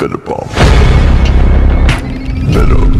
Venom bomb. Venom.